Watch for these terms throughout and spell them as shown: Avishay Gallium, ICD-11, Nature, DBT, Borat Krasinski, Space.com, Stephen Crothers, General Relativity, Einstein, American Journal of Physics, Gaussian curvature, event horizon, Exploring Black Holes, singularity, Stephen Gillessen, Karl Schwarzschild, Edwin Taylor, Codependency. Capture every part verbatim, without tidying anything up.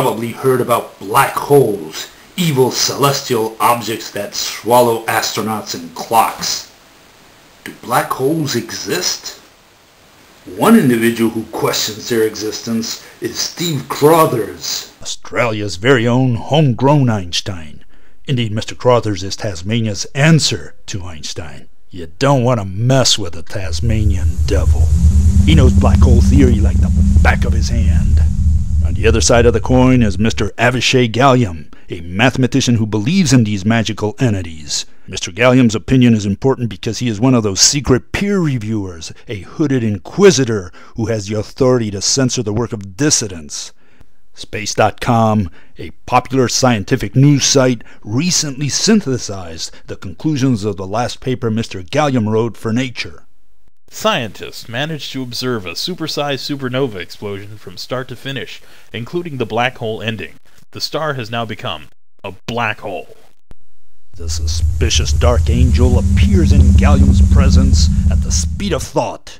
probably heard about black holes, evil celestial objects that swallow astronauts and clocks. Do black holes exist? One individual who questions their existence is Stephen Crothers, Australia's very own homegrown Einstein. Indeed, Mister Crothers is Tasmania's answer to Einstein. You don't want to mess with a Tasmanian devil. He knows black hole theory like the back of his hand. On the other side of the coin is Mister Avishay Gallium, a mathematician who believes in these magical entities. Mister Gallium's opinion is important because he is one of those secret peer reviewers, a hooded inquisitor who has the authority to censor the work of dissidents. Space dot com, a popular scientific news site, recently synthesized the conclusions of the last paper Mister Gallium wrote for Nature. Scientists managed to observe a supersized supernova explosion from start to finish, including the black hole ending. The star has now become a black hole. The suspicious dark angel appears in Gallium's presence at the speed of thought.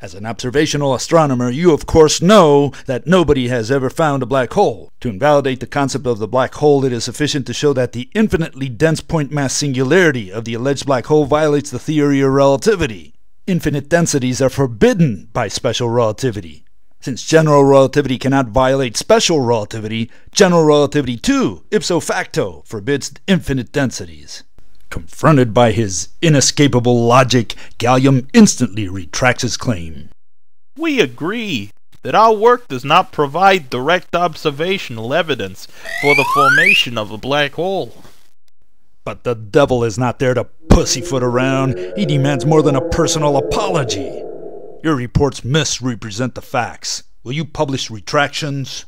As an observational astronomer, you of course know that nobody has ever found a black hole. To invalidate the concept of the black hole, it is sufficient to show that the infinitely dense point mass singularity of the alleged black hole violates the theory of relativity. Infinite densities are forbidden by special relativity. Since general relativity cannot violate special relativity, general relativity too, ipso facto, forbids infinite densities. Confronted by his inescapable logic, Gallium instantly retracts his claim. We agree that our work does not provide direct observational evidence for the formation of a black hole. But the devil is not there to pussyfoot around. He demands more than a personal apology. Your reports misrepresent the facts. Will you publish retractions?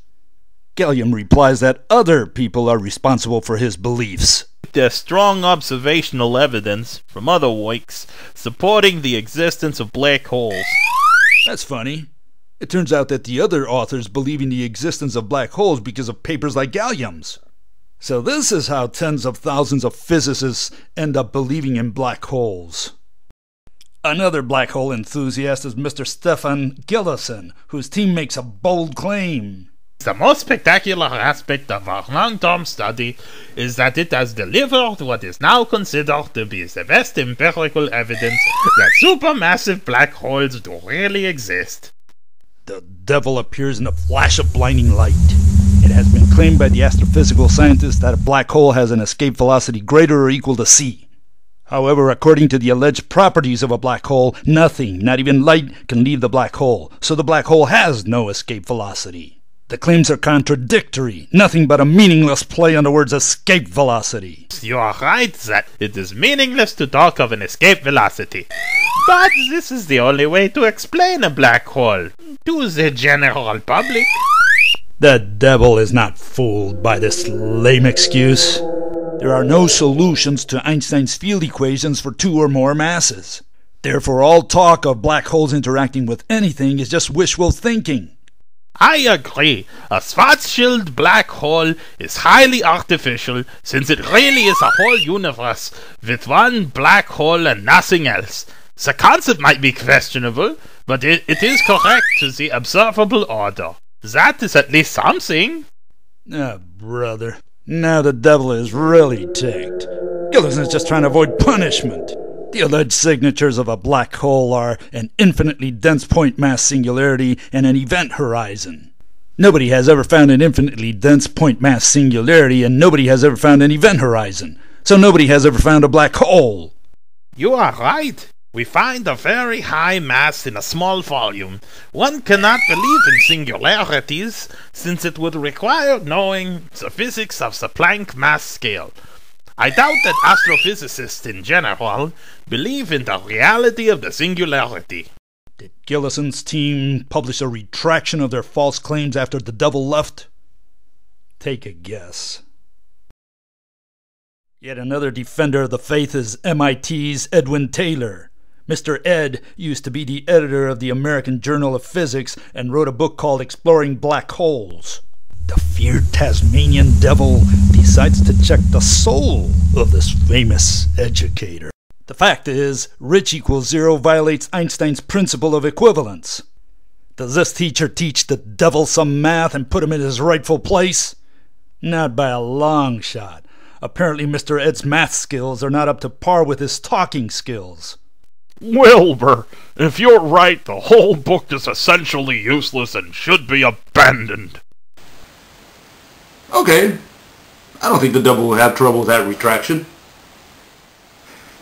Gallium replies that other people are responsible for his beliefs. There's strong observational evidence from other works supporting the existence of black holes. That's funny. It turns out that the other authors believe in the existence of black holes because of papers like Gallium's. So this is how tens of thousands of physicists end up believing in black holes. Another black hole enthusiast is Mister Stephen Gillessen, whose team makes a bold claim. The most spectacular aspect of our long-term study is that it has delivered what is now considered to be the best empirical evidence that supermassive black holes do really exist. The devil appears in a flash of blinding light. It has been claimed by the astrophysical scientists that a black hole has an escape velocity greater or equal to c. However, according to the alleged properties of a black hole, nothing, not even light, can leave the black hole, so the black hole has no escape velocity. The claims are contradictory, nothing but a meaningless play on the words escape velocity. You are right that it is meaningless to talk of an escape velocity. But this is the only way to explain a black hole to the general public. The devil is not fooled by this lame excuse. There are no solutions to Einstein's field equations for two or more masses. Therefore, all talk of black holes interacting with anything is just wishful thinking. I agree. A Schwarzschild black hole is highly artificial, since it really is a whole universe with one black hole and nothing else. The concept might be questionable, but it, it is correct to the observable order. That is at least something. Ah, oh, brother. Now the devil is really ticked. Gillessen is just trying to avoid punishment. The alleged signatures of a black hole are an infinitely dense point mass singularity and an event horizon. Nobody has ever found an infinitely dense point mass singularity, and nobody has ever found an event horizon. So nobody has ever found a black hole. You are right. We find a very high mass in a small volume. One cannot believe in singularities, since it would require knowing the physics of the Planck mass scale. I doubt that astrophysicists in general believe in the reality of the singularity. Did Gillessen's team publish a retraction of their false claims after the devil left? Take a guess. Yet another defender of the faith is M I T's Edwin Taylor. Mister Ed used to be the editor of the American Journal of Physics and wrote a book called Exploring Black Holes. The feared Tasmanian devil decides to check the soul of this famous educator. The fact is, rich equals zero violates Einstein's principle of equivalence. Does this teacher teach the devil some math and put him in his rightful place? Not by a long shot. Apparently Mister Ed's math skills are not up to par with his talking skills. Wilbur, if you're right, the whole book is essentially useless and should be abandoned. Okay. I don't think the devil will have trouble with that retraction.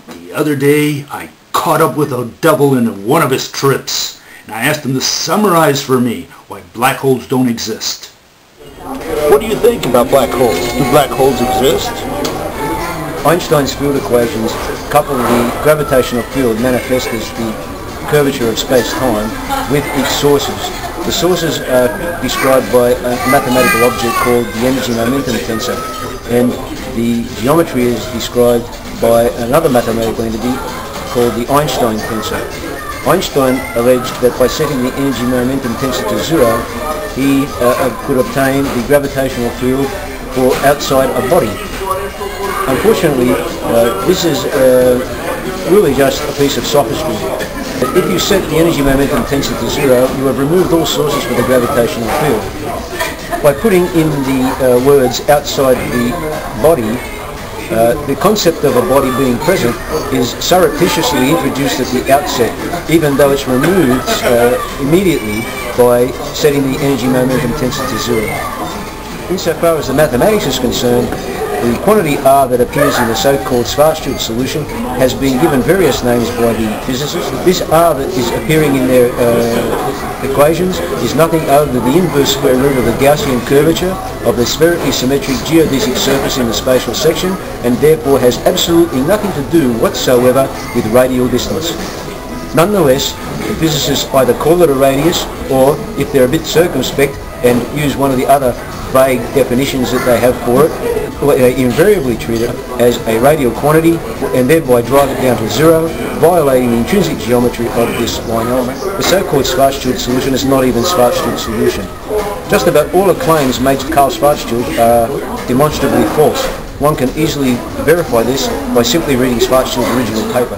The other day, I caught up with a devil in one of his trips, and I asked him to summarize for me why black holes don't exist. What do you think about black holes? Do black holes exist? Einstein's field equations couple the gravitational field manifest as the curvature of space-time with its sources. The sources are described by a mathematical object called the energy momentum tensor, and the geometry is described by another mathematical entity called the Einstein tensor. Einstein alleged that by setting the energy momentum tensor to zero, he uh, could obtain the gravitational field for outside a body. Unfortunately, uh, this is uh, really just a piece of sophistry. If you set the energy momentum tensor to zero, you have removed all sources for the gravitational field. By putting in the uh, words outside the body, uh, the concept of a body being present is surreptitiously introduced at the outset, even though it's removed uh, immediately by setting the energy momentum tensor to zero. Insofar as the mathematics is concerned, the quantity R that appears in the so-called Schwarzschild solution has been given various names by the physicists. This R that is appearing in their uh, equations is nothing other than the inverse square root of the Gaussian curvature of the spherically symmetric geodesic surface in the spatial section, and therefore has absolutely nothing to do whatsoever with radial distance. Nonetheless, the physicists either call it a radius, or if they're a bit circumspect and use one of the other vague definitions that they have for it, they invariably treat it as a radial quantity and thereby drive it down to zero, violating the intrinsic geometry of this line element. The so-called Schwarzschild solution is not even Schwarzschild solution. Just about all the claims made to Karl Schwarzschild are demonstrably false. One can easily verify this by simply reading Schwarzschild's original paper.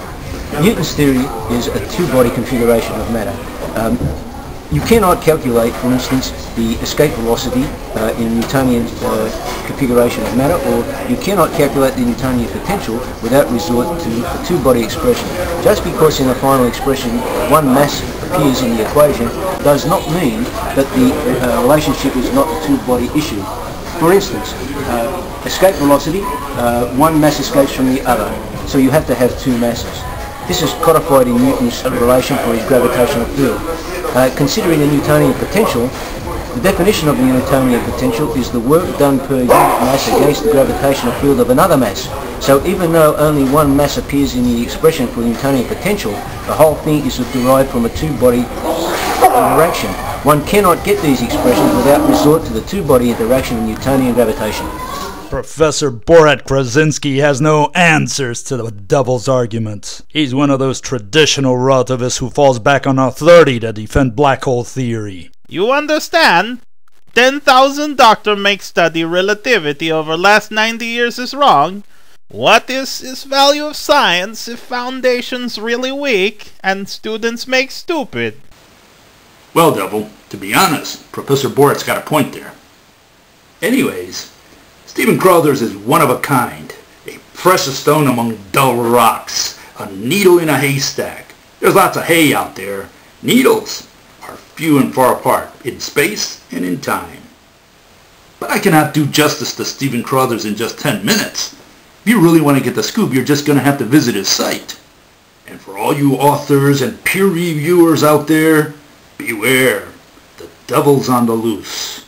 Newton's theory is a two-body configuration of matter. Um, You cannot calculate, for instance, the escape velocity uh, in Newtonian uh, configuration of matter, or you cannot calculate the Newtonian potential without resort to a two-body expression. Just because in the final expression one mass appears in the equation does not mean that the uh, relationship is not a two-body issue. For instance, uh, escape velocity, uh, one mass escapes from the other, so you have to have two masses. This is codified in Newton's relation for his gravitational field. Uh, considering the Newtonian potential, the definition of the Newtonian potential is the work done per unit mass against the gravitational field of another mass. So even though only one mass appears in the expression for the Newtonian potential, the whole thing is derived from a two-body interaction. One cannot get these expressions without resort to the two-body interaction of Newtonian gravitation. Professor Borat Krasinski has no answers to the devil's arguments. He's one of those traditional relativists who falls back on authority to defend black hole theory. You understand? ten thousand doctors make study relativity over last ninety years is wrong. What is its value of science if foundation's really weak and students make stupid? Well, devil, to be honest, Professor Borat's got a point there. Anyways, Stephen Crothers is one of a kind, a precious stone among dull rocks, a needle in a haystack. There's lots of hay out there. Needles are few and far apart, in space and in time. But I cannot do justice to Stephen Crothers in just ten minutes. If you really want to get the scoop, you're just going to have to visit his site. And for all you authors and peer reviewers out there, beware. The devil's on the loose.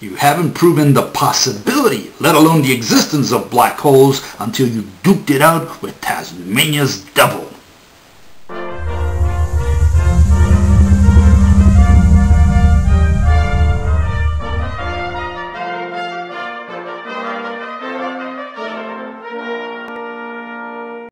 You haven't proven the possibility, let alone the existence of black holes, until you duked it out with Tasmania's devil.